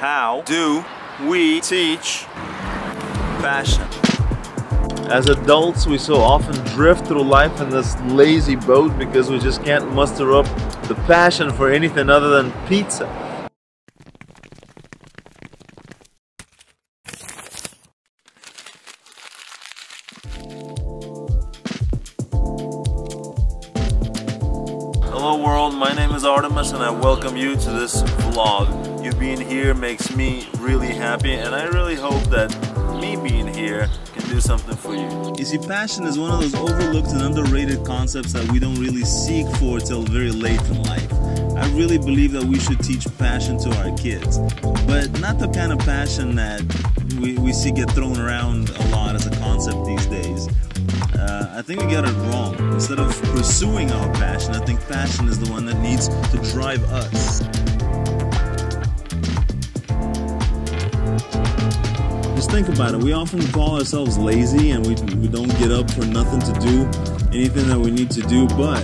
How do we teach fashion? As adults, we so often drift through life in this lazy boat because we just can't muster up the passion for anything other than pizza. Hello world, my name is Artemas and I welcome you to this vlog. You being here makes me really happy, and I really hope that me being here can do something for you. You see, passion is one of those overlooked and underrated concepts that we don't really seek for till very late in life. I really believe that we should teach passion to our kids, but not the kind of passion that we see get thrown around a lot as a concept these days. I think we got it wrong. Instead of pursuing our passion, I think passion is the one that needs to drive us. Just think about it, we often call ourselves lazy and we don't get up for nothing to do, anything that we need to do, but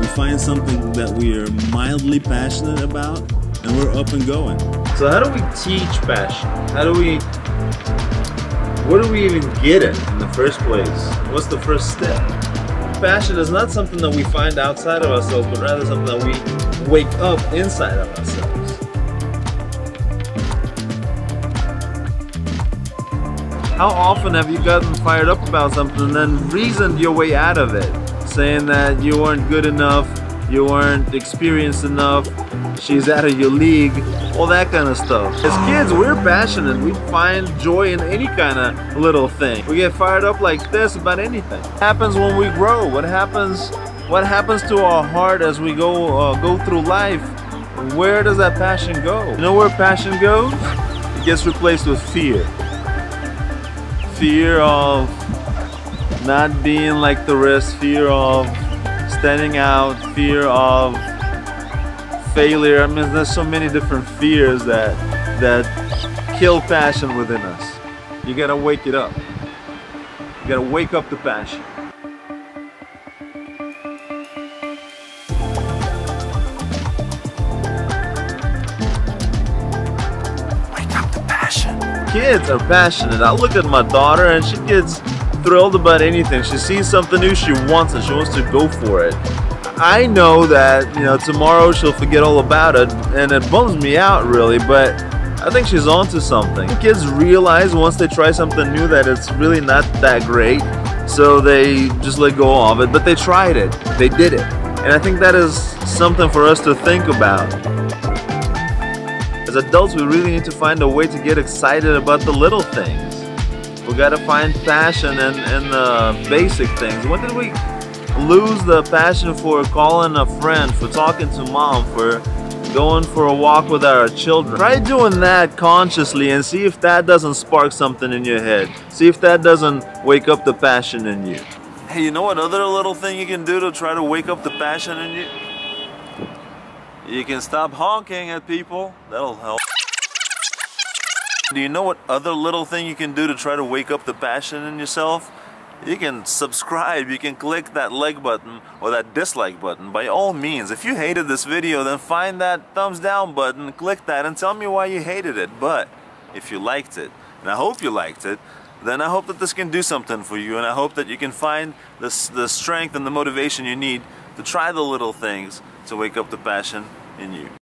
we find something that we are mildly passionate about and we're up and going. So how do we teach passion? Where do we even get it in the first place? What's the first step? Passion is not something that we find outside of ourselves, but rather something that we wake up inside of ourselves. How often have you gotten fired up about something and then reasoned your way out of it, saying that you weren't good enough, you weren't experienced enough, she's out of your league, all that kind of stuff. As kids, we're passionate. We find joy in any kind of little thing. We get fired up like this about anything. What happens when we grow? What happens to our heart as we go through life? Where does that passion go? You know where passion goes? It gets replaced with fear. Fear of not being like the rest, fear of standing out, fear of failure. I mean, there's so many different fears that kill passion within us. You gotta wake it up. You gotta wake up the passion. Kids are passionate. I look at my daughter and she gets thrilled about anything. She sees something new, she wants it. She wants to go for it. I know that, you know, tomorrow she'll forget all about it, and it bums me out really, but I think she's onto something. Kids realize once they try something new that it's really not that great, so they just let go of it, but they tried it. They did it. And I think that is something for us to think about. As adults, we really need to find a way to get excited about the little things. We gotta find passion in the basic things. When did we lose the passion for calling a friend, for talking to mom, for going for a walk with our children? Try doing that consciously and see if that doesn't spark something in your head. See if that doesn't wake up the passion in you. Hey, you know what other little thing you can do to try to wake up the passion in you? You can stop honking at people. That'll help. Do you know what other little thing you can do to try to wake up the passion in yourself? You can subscribe. You can click that like button or that dislike button. By all means, if you hated this video, then find that thumbs down button, click that, and tell me why you hated it. But if you liked it, and I hope you liked it, then I hope that this can do something for you, and I hope that you can find the strength and the motivation you need to try the little things to wake up the passion in you.